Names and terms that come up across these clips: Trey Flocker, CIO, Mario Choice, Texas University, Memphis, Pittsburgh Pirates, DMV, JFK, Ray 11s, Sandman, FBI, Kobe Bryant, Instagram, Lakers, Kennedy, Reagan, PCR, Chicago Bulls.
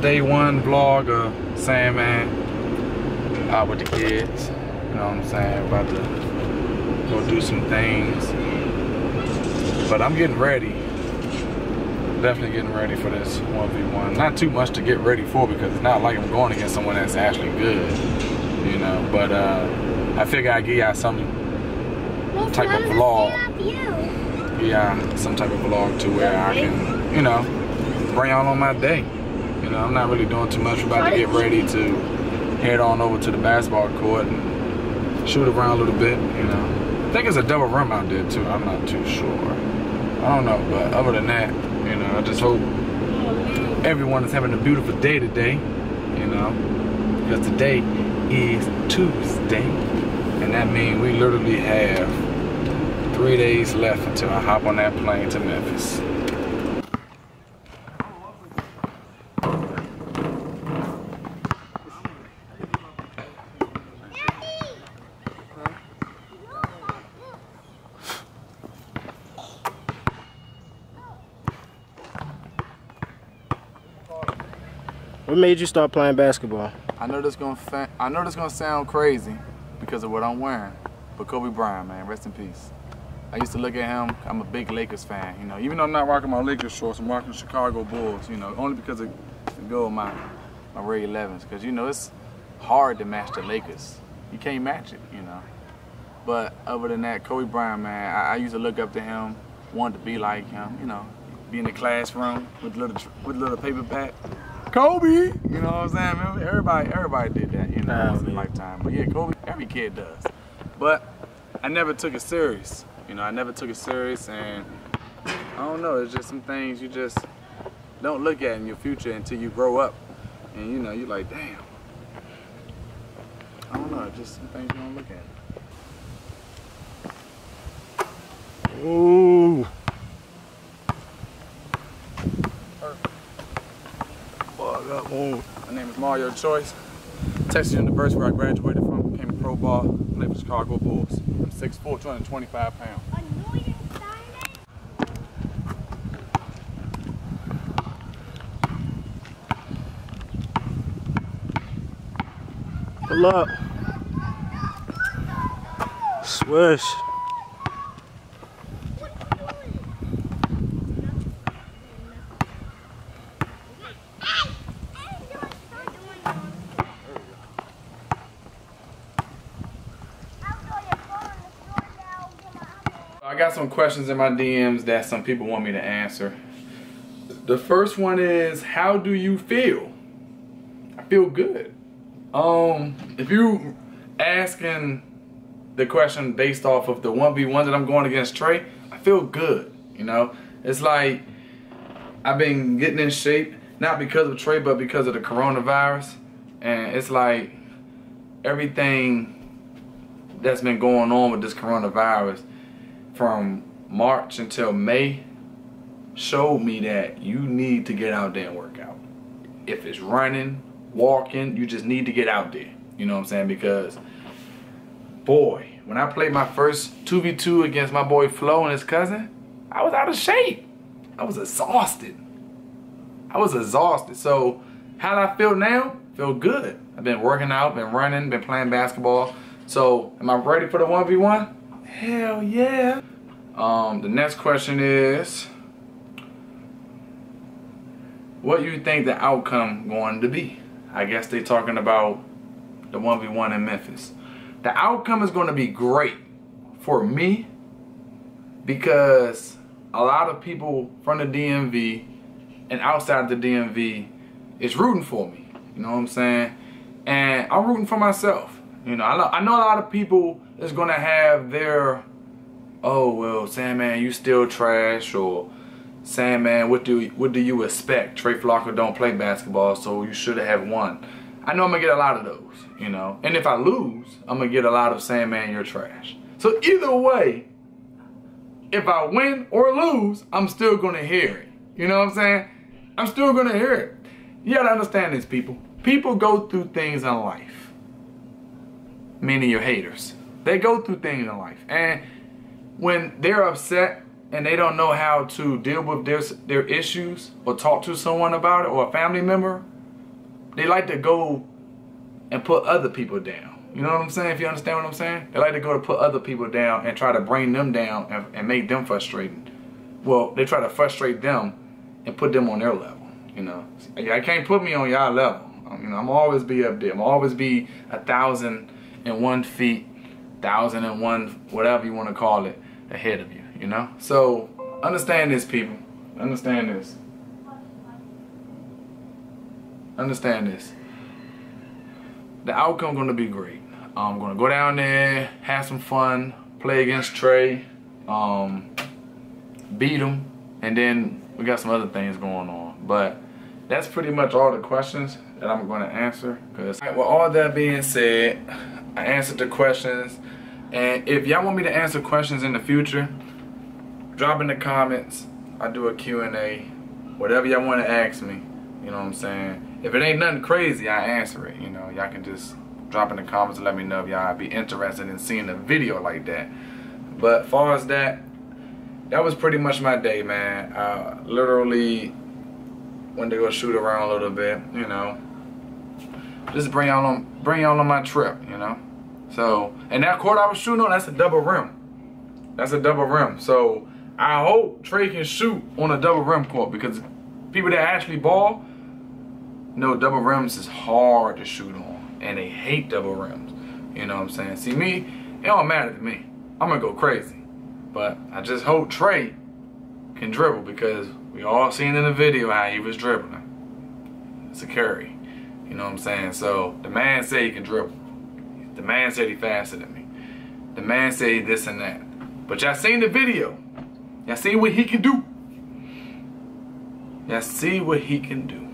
Day one vlog of Sandman. Out with the kids. You know what I'm saying? About to go do some things. But I'm getting ready. Definitely getting ready for this 1v1. Not too much to get ready for because it's not like I'm going against someone that's actually good. You know, but I figure I'd give y'all some type of vlog. Yeah, some type of vlog to where I can, you know, bring y'all on my day. You know, I'm not really doing too much. We're about to get ready to head on over to the basketball court and shoot around a little bit, you know. I think it's a double rim out there too. I'm not too sure. I don't know, but other than that, you know, I just hope everyone is having a beautiful day today, you know, because today is Tuesday, and that means we literally have 3 days left until I hop on that plane to Memphis. What made you start playing basketball? I know this gonna sound crazy because of what I'm wearing, but Kobe Bryant, man, rest in peace. I used to look at him. I'm a big Lakers fan, you know. Even though I'm not rocking my Lakers shorts, I'm rocking Chicago Bulls, you know, only because of the goal of my Ray 11s. Because you know it's hard to match the Lakers. You can't match it, you know. But other than that, Kobe Bryant, man, I used to look up to him, wanted to be like him, you know, be in the classroom with little paper bag. Kobe, you know what I'm saying? Man, everybody did that, you know, once in a lifetime. But yeah, Kobe, every kid does. But I never took it serious, you know. I never took it serious, and I don't know. It's just some things you just don't look at in your future until you grow up, and you know, you're like, damn. I don't know. Just some things you don't look at. Ooh. Up. My name is Mario Choice, Texas University, where I graduated from, became a pro ball, played for the Chicago Bulls. I'm 6'4", 225 pounds. Pull up. Swish. I got some questions in my DMs that some people want me to answer. The first one is, how do you feel? I feel good. If you asking the question based off of the 1v1 that I'm going against Trey, I feel good, you know? It's like I've been getting in shape, not because of Trey, but because of the coronavirus. And it's like everything that's been going on with this coronavirus from March until May showed me that you need to get out there and work out. If it's running, walking, you just need to get out there. You know what I'm saying? Because, boy, when I played my first 2v2 against my boy Flo and his cousin, I was out of shape. I was exhausted. So how do I feel now? Feel good. I've been working out, been running, been playing basketball. So am I ready for the 1v1? Hell yeah. The next question is, what do you think the outcome going to be? I guess they're talking about the 1v1 in Memphis. The outcome is going to be great for me because a lot of people from the DMV and outside the DMV is rooting for me. You know what I'm saying? And I'm rooting for myself. You know, I know a lot of people is going to have their, oh, well, Sandman, you still trash, or Sandman, what do you expect? Trey Flocker don't play basketball, so you should have won. I know I'm going to get a lot of those, you know. And if I lose, I'm going to get a lot of Sandman, you're trash. So either way, if I win or lose, I'm still going to hear it. You know what I'm saying? I'm still going to hear it. You got to understand this, people. People go through things in life, meaning your haters. They go through things in life, and when they're upset and they don't know how to deal with their issues or talk to someone about it or a family member, they like to go and put other people down. You know what I'm saying? If you understand what I'm saying? They like to go to put other people down and try to bring them down and make them frustrated. Well, they try to frustrate them and put them on their level, you know. Y'all can't put me on y'all level. You know, I'm always be up there. I'm always be 1,001 feet, 1,001, whatever you want to call it, ahead of you, you know? So, understand this, people. Understand this. Understand this. The outcome gonna be great. I'm gonna go down there, have some fun, play against Trey, beat him, and then we got some other things going on. But that's pretty much all the questions that I'm gonna answer. Cause all right, with all that being said, I answered the questions. And if y'all want me to answer questions in the future, drop in the comments. I do a Q&A. Whatever y'all wanna ask me, you know what I'm saying? If it ain't nothing crazy, I answer it, you know. Y'all can just drop in the comments and let me know if y'all be interested in seeing a video like that. But far as that was pretty much my day, man. Literally went to go shoot around a little bit, you know. Just bring y'all on my trip, you know. So, and that court I was shooting on, that's a double rim. That's a double rim. So, I hope Trey can shoot on a double rim court, because people that actually ball, no, double rims is hard to shoot on, and they hate double rims. You know what I'm saying? See, me, it don't matter to me. I'm gonna go crazy. But I just hope Trey can dribble, because we all seen in the video how he was dribbling. It's a carry. You know what I'm saying? So the man said he can dribble. The man said he faster than me. The man said this and that. But y'all seen the video. Y'all see what he can do. Y'all see what he can do.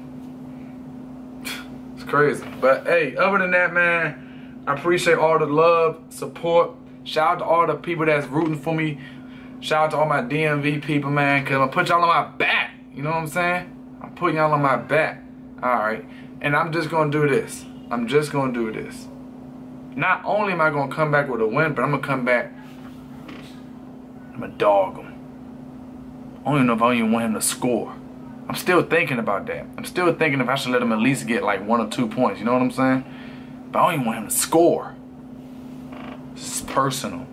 Crazy. But hey, other than that, man, I appreciate all the love, support. Shout out to all the people that's rooting for me. Shout out to all my DMV people, man, because I'm putting y'all on my back. You know what I'm saying? I'm putting y'all on my back. Alright. And I'm just going to do this. I'm just going to do this. Not only am I going to come back with a win, but I'm going to come back. I'm going to dog him. I don't even know if I even want him to score. I'm still thinking about that. I'm still thinking if I should let him at least get like 1 or 2 points. You know what I'm saying? But I don't even want him to score. It's personal.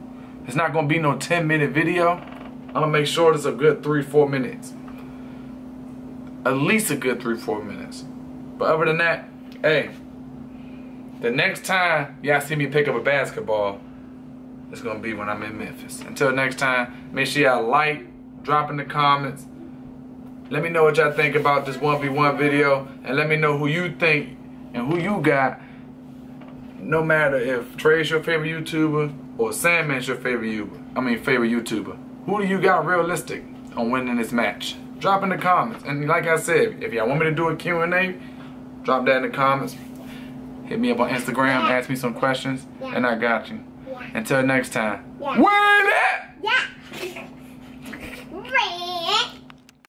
It's not going to be no 10-minute video. I'm going to make sure it's a good 3-4 minutes. At least a good 3-4 minutes. But other than that, hey, the next time y'all see me pick up a basketball, it's going to be when I'm in Memphis. Until next time, make sure y'all like, drop in the comments. Let me know what y'all think about this 1v1 video, and let me know who you think and who you got. No matter if Trey's your favorite YouTuber or Sandman's your favorite YouTuber. Who do you got realistic on winning this match? Drop in the comments. And like I said, if y'all want me to do a Q&A, drop that in the comments. Hit me up on Instagram, ask me some questions, and I got you. Until next time. Win it! Yeah.